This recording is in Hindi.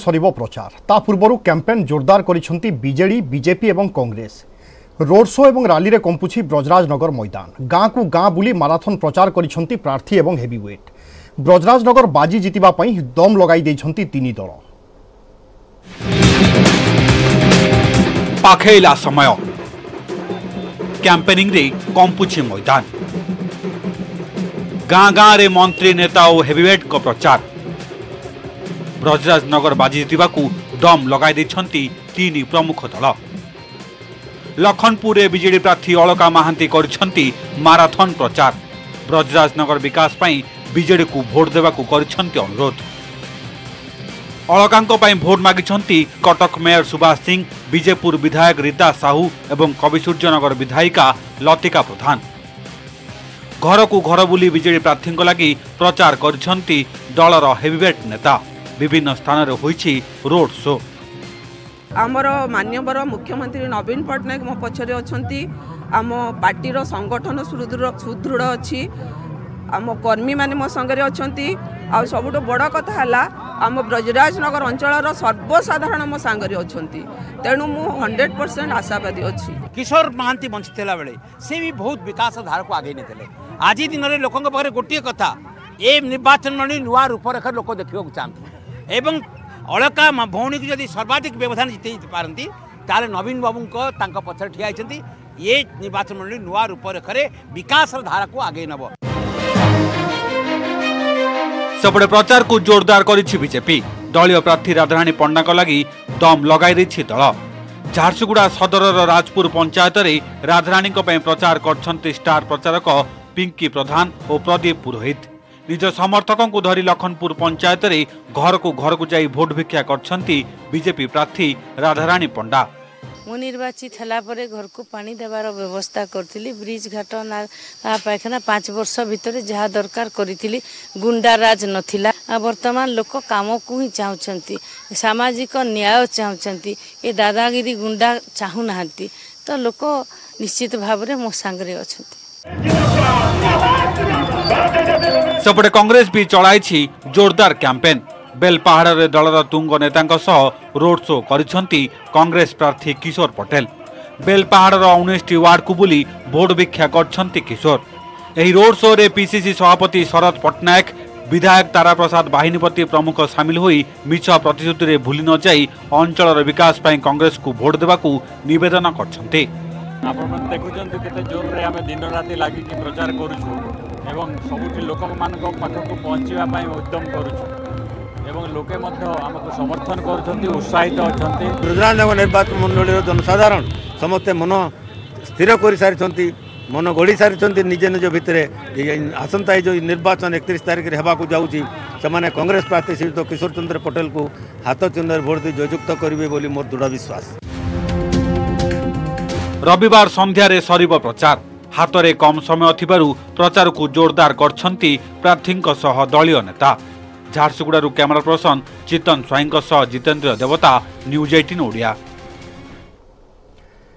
सरिब प्रचार ता पूर्व कैंपेन जोरदार करिसेंती बीजेडी बीजेपी एवं कांग्रेस रोड शो एवं रैली रे कंपुछि ब्रजराजनगर मैदान गाँ को गाँ बुली माराथन प्रचार करिसेंती प्रार्थी एवं हेवीवेट ब्रजराजनगर बाजी जितिबा पई दम लगाई दैछंती तीनी दल। पाखेला समय कैंपेनिंग रे कंपुछि मैदान गाँ गाँ रे मंत्री नेता और हेवीवेट को प्रचार ब्रजराजनगर बाजी जितवाकू दम लगाई दैछंती तीनी प्रमुख दल। लखनपुर बीजेडी प्रार्थी अलका महांती करछंती माराथन प्रचार ब्रजराजनगर विकास पाई बीजेडी को भोट देवाकू करछंती अनुरोध। अलकांको पाई भोट मागिछंती कटक मेयर सुभाष सिंह विजेपुर विधायक रीता साहू एवं कविसूर्यनगर विधायिका लतिका प्रधान। घर को घर बुली बीजेडी प्रार्थी लगी प्रचार करछंती दलर हेवीवेट नेता। विभिन्न स्थान रोड शो आमर मान्यवर मुख्यमंत्री नवीन पट्टनायक मो पछरे अछंती। आम पार्टी संगठन सुदृढ़ अच्छी आम कर्मी माने मो संगरे अछंती। आ सबुटो बड़ कथा हला आम ब्रजराजनगर अंचल सर्वसाधारण मो संगरे अछंती, तेणु मु 100% आशावादी अच्छी। किशोर महांती वंचित हला बेले से भी बहुत विकास धारा को आगे नहीं आज दिन में लोकों पाखे गोटे कथा ए निर्वाचन मणि नुआ रूपरेखा लोक देखा चाहते एवं अलका भौणी को जदि सर्वाधिक व्यवधान जितई पारती ताले नवीन बाबू पक्ष ठिया ये निर्वाचन मंडली नुआ रूपरेखा विकास धारा को आगे नब। सबडे प्रचार को जोरदार करिछि बीजेपी। दलीय प्रार्थी राधाराणी पंडा को लगी दम लगाई दैछि दल। झारसुगुड़ा सदर राजपुर पंचायत रे राधाराणी को पई प्रचार करछंती स्टार प्रचारक पिंकी प्रधान और प्रदीप पुरोहित। निज समर्थकों को धरी लखनपुर पंचायत रे घर को जाई भोट भिक्षा करछंती बीजेपी प्रार्थी राधाराणी पंडा। मु निर्वाचित हला परे घर को पानी देवार व्यवस्था करथिली, ब्रिज घाट ना पाखना 5 वर्ष भितर जहा दरकार करथिली, गुंडा राज नथिला। वर्तमान लोक काम को ही चाहछंती, सामाजिक न्याय चाहछंती, ए दादागिरी गुंडा चाहू नहंती, तो लोक निश्चित भाव रे मो सांगरे अछंती। सबडे कांग्रेस भी चलाई जोरदार कैंपेन। बेलपहाड़ में दलर तुंग नेता रोड शो करिसेंती कांग्रेस प्रार्थी किशोर पटेल। बेलपहाड़ 19 वार्ड को बुली भोट भिक्षा करछंती किशोर। यही रोड शो रे पीसीसी सभापति शरद पट्टनायक विधायक तारा प्रसाद बाहिनीपति प्रमुख सामिल होई मिछ प्रतिश्रुति रे भूली न जाई अंचल विकास पाई कांग्रेस को भोट देवाकू निवेदन करछंती। आपण देखुछंती केते जोर रे आमे दिन राती लागी की प्रचार करूछु एवं सबुठी लोक मान पाखक पहुँचवा उद्यम करोके समर्थन कर उत्साहित अच्छा। ब्रजराजनगर निर्वाचन मंडल जनसाधारण समस्ते मन स्थिर कर सारी मन गढ़ी सारी निजे निज भितर आसंता जो निर्वाचन 31 तारीख में होगा जाने कांग्रेस प्रार्थी श्रीयुक्त किशोर चंद्र पटेल को हाथ चिन्ह भोट दे जययुक्त करेंगे मोर दृढ़ विश्वास। रविवार संध्यार सरिब प्रचार। हाथ में कम समय थिबारु प्रचार को जोरदार करछंती प्रार्थी दलीय नेता। Jharsuguda camera person Chitan Swain Jitendra Devta, news 18 Odia.